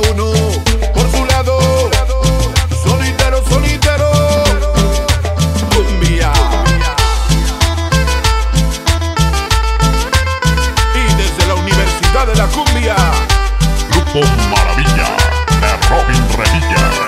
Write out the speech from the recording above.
cada uno por su lado, solitero, solitero. Cumbia. Y desde la Universidad de la Cumbia, Grupo Maravilla de Robin Revilla.